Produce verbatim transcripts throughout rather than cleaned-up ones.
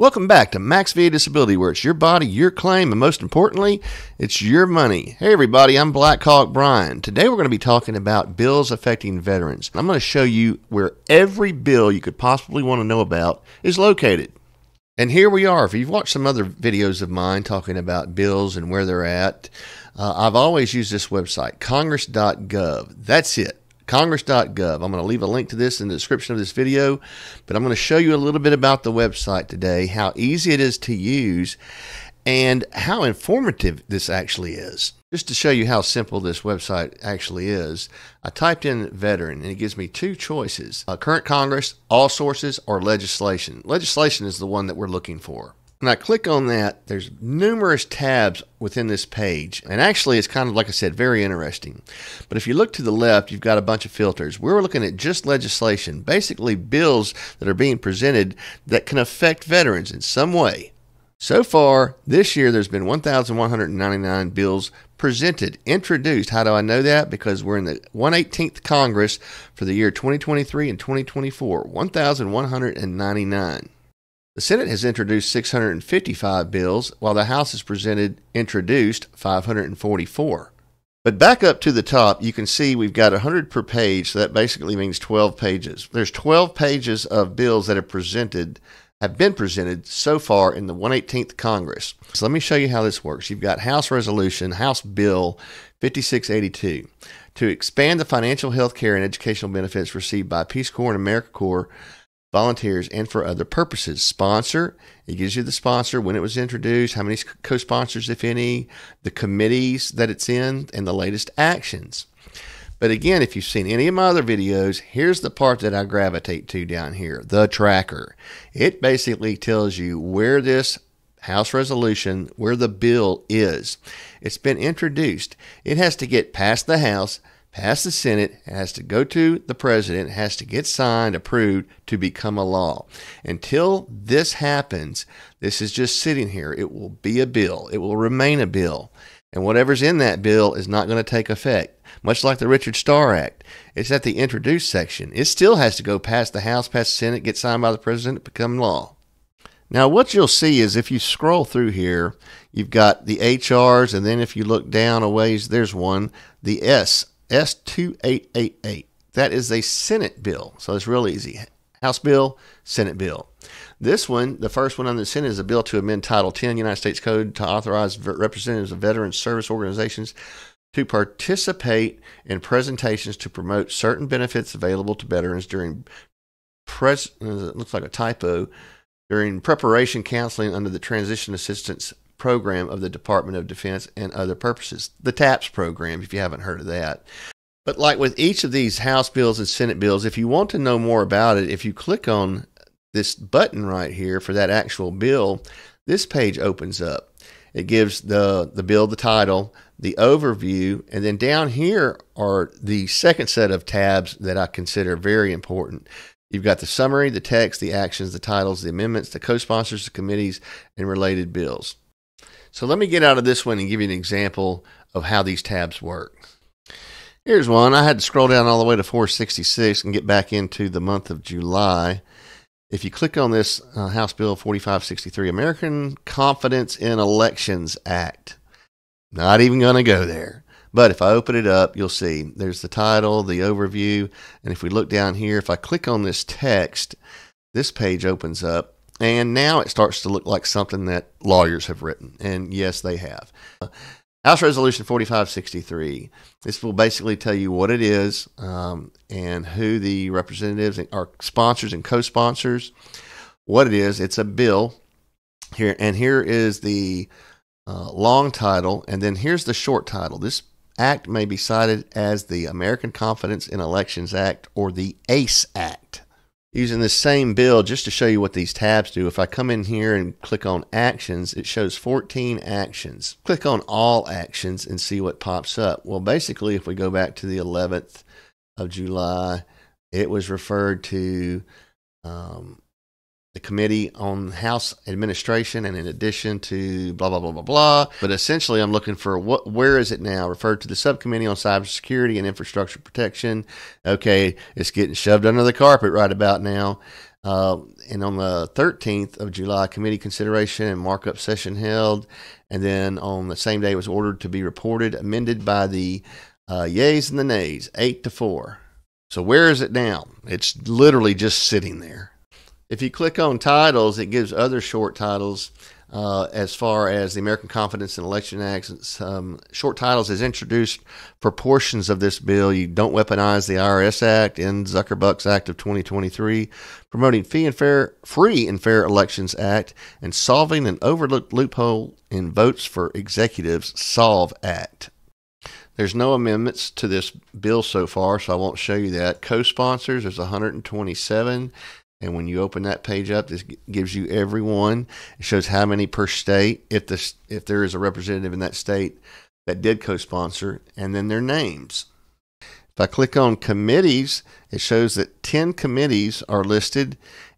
Welcome back to Max V A Disability, where it's your body, your claim, and most importantly, it's your money. Hey everybody, I'm Black Hawk Bryan. Today we're going to be talking about bills affecting veterans. I'm going to show you where every bill you could possibly want to know about is located. And here we are. If you've watched some other videos of mine talking about bills and where they're at, uh, I've always used this website, congress dot gov. That's it. congress dot gov. I'm going to leave a link to this in the description of this video, but I'm going to show you a little bit about the website today, how easy it is to use, and how informative this actually is. Just to show you how simple this website actually is, I typed in veteran, and it gives me two choices, uh, current Congress, all sources, or legislation. Legislation is the one that we're looking for. When I click on that, there's numerous tabs within this page. And actually, it's kind of, like I said, very interesting. But if you look to the left, you've got a bunch of filters. We're looking at just legislation, basically bills that are being presented that can affect veterans in some way. So far, this year, there's been one thousand one hundred ninety-nine bills presented, introduced. How do I know that? Because we're in the one eighteenth Congress for the year twenty twenty-three and twenty twenty-four, one thousand one hundred ninety-nine. The Senate has introduced six hundred fifty-five bills, while the House has presented, introduced five hundred forty-four. But back up to the top, you can see we've got one hundred per page, so that basically means twelve pages. There's twelve pages of bills that have presented, have been presented so far in the one eighteenth Congress. So let me show you how this works. You've got House Resolution, House Bill fifty-six eighty-two, to expand the financial health care and educational benefits received by Peace Corps and AmeriCorps volunteers and for other purposes. Sponsor, it gives you the sponsor, when it was introduced, how many co-sponsors, if any, the committees that it's in, and the latest actions. But again, if you've seen any of my other videos, here's the part that I gravitate to down here, the tracker. It basically tells you where this House resolution, where the bill is. It's been introduced. It has to get past the House, past the Senate, has to go to the president, has to get signed, approved to become a law. Until this happens, this is just sitting here. It will be a bill. It will remain a bill. And whatever's in that bill is not going to take effect, much like the Richard Star Act. It's at the introduced section. It still has to go past the House, past the Senate, get signed by the president, become law. Now, what you'll see is if you scroll through here, you've got the H Rs, and then if you look down a ways, there's one, the S. S twenty-eight eighty-eight. That is a Senate bill, so it's real easy. House bill, Senate bill. This one, the first one on the Senate, is a bill to amend Title ten United States Code to authorize representatives of veteran service organizations to participate in presentations to promote certain benefits available to veterans during pres it looks like a typo during preparation counseling under the Transition Assistance Program of the Department of Defense and other purposes, the TAPS program, if you haven't heard of that. But like with each of these House bills and Senate bills, if you want to know more about it, if you click on this button right here for that actual bill, this page opens up. It gives the, the bill the title, the overview, and then down here are the second set of tabs that I consider very important. You've got the summary, the text, the actions, the titles, the amendments, the co-sponsors, the committees, and related bills. So let me get out of this one and give you an example of how these tabs work. Here's one. I had to scroll down all the way to four sixty-six and get back into the month of July. If you click on this uh, House Bill forty-five sixty-three, American Confidence in Elections Act. Not even going to go there. But if I open it up, you'll see there's the title, the overview. And if we look down here, if I click on this text, this page opens up. And now it starts to look like something that lawyers have written. And yes, they have. Uh, House Resolution forty-five sixty-three. This will basically tell you what it is um, and who the representatives are, sponsors and co-sponsors, what it is. It's a bill. Here, and here is the uh, long title. And then here's the short title. This act may be cited as the American Confidence in Elections Act or the ACE Act. Using this same bill, just to show you what these tabs do, if I come in here and click on actions, it shows fourteen actions. Click on all actions and see what pops up. Well, basically, if we go back to the eleventh of July, it was referred to um, the Committee on House Administration, and in addition to blah, blah, blah, blah, blah. But essentially, I'm looking for what, where is it now? Referred to the Subcommittee on Cybersecurity and Infrastructure Protection. Okay, it's getting shoved under the carpet right about now. Uh, and on the thirteenth of July, committee consideration and markup session held. And then on the same day, it was ordered to be reported, amended by the uh, yeas and the nays, eight to four. So where is it now? It's literally just sitting there. If you click on titles, it gives other short titles uh, as far as the American Confidence in Election Act. Some short titles as introduced for portions of this bill. You don't weaponize the I R S Act and Zuckerbucks Act of twenty twenty-three, promoting fee and fair, free and fair elections act, and solving an overlooked loophole in votes for executives solve act. There's no amendments to this bill so far, so I won't show you that. Co-sponsors, there's one hundred twenty-seven. And when you open that page up, this gives you every one. It shows how many per state, if, the, if there is a representative in that state that did co-sponsor, and then their names. If I click on committees, it shows that ten committees are listed,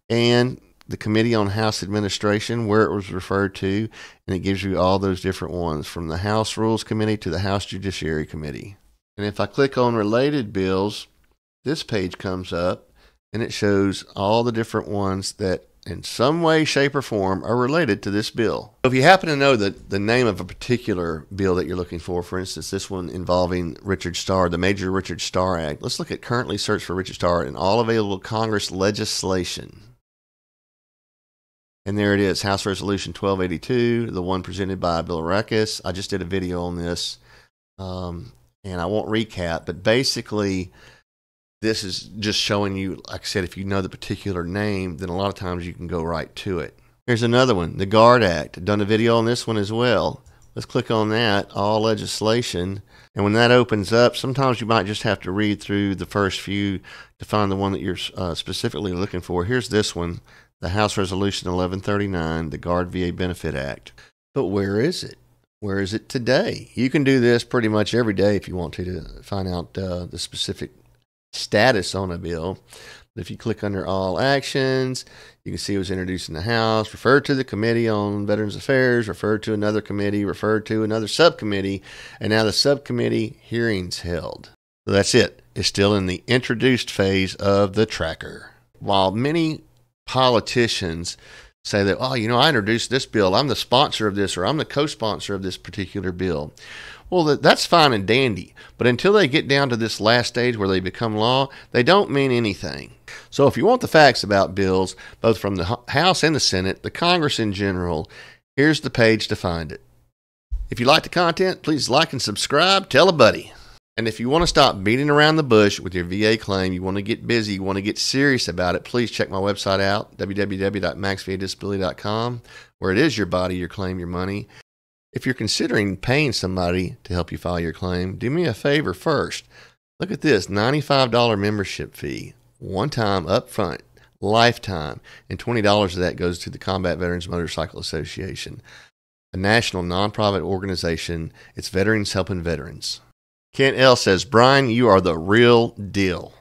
and the Committee on House Administration, where it was referred to, and it gives you all those different ones, from the House Rules Committee to the House Judiciary Committee. And if I click on related bills, this page comes up, and it shows all the different ones that in some way, shape, or form are related to this bill. If you happen to know the, the name of a particular bill that you're looking for, for instance, this one involving Richard Star, the Major Richard Star Act, let's look at currently search for Richard Star in all available Congress legislation. And there it is, House Resolution twelve eighty-two, the one presented by Bill Reckess. I just did a video on this, um, and I won't recap, but basically, this is just showing you, like I said, if you know the particular name, then a lot of times you can go right to it. Here's another one, the Guard Act. I've done a video on this one as well. Let's click on that, all legislation. And when that opens up, sometimes you might just have to read through the first few to find the one that you're uh, specifically looking for. Here's this one, the House Resolution eleven thirty-nine, the Guard V A Benefit Act. But where is it? Where is it today? You can do this pretty much every day if you want to, to find out uh, the specific status on a bill. But if you click under all actions, you can see it was introduced in the House, referred to the Committee on Veterans Affairs, referred to another committee, referred to another subcommittee, and now the subcommittee hearings held. So that's it. It's still in the introduced phase of the tracker. While many politicians say that, oh, you know, I introduced this bill, I'm the sponsor of this, or I'm the co-sponsor of this particular bill. Well, that's fine and dandy, but until they get down to this last stage where they become law, they don't mean anything. So if you want the facts about bills, both from the House and the Senate, the Congress in general, here's the page to find it. If you like the content, please like and subscribe, tell a buddy. And if you want to stop beating around the bush with your V A claim, you want to get busy, you want to get serious about it, please check my website out, w w w dot max v a disability dot com, where it is your body, your claim, your money. If you're considering paying somebody to help you file your claim, do me a favor first. Look at this ninety-five dollar membership fee, one time up front, lifetime, and twenty dollars of that goes to the Combat Veterans Motorcycle Association, a national nonprofit organization. It's veterans helping veterans. Kent L. says, Brian, you are the real deal.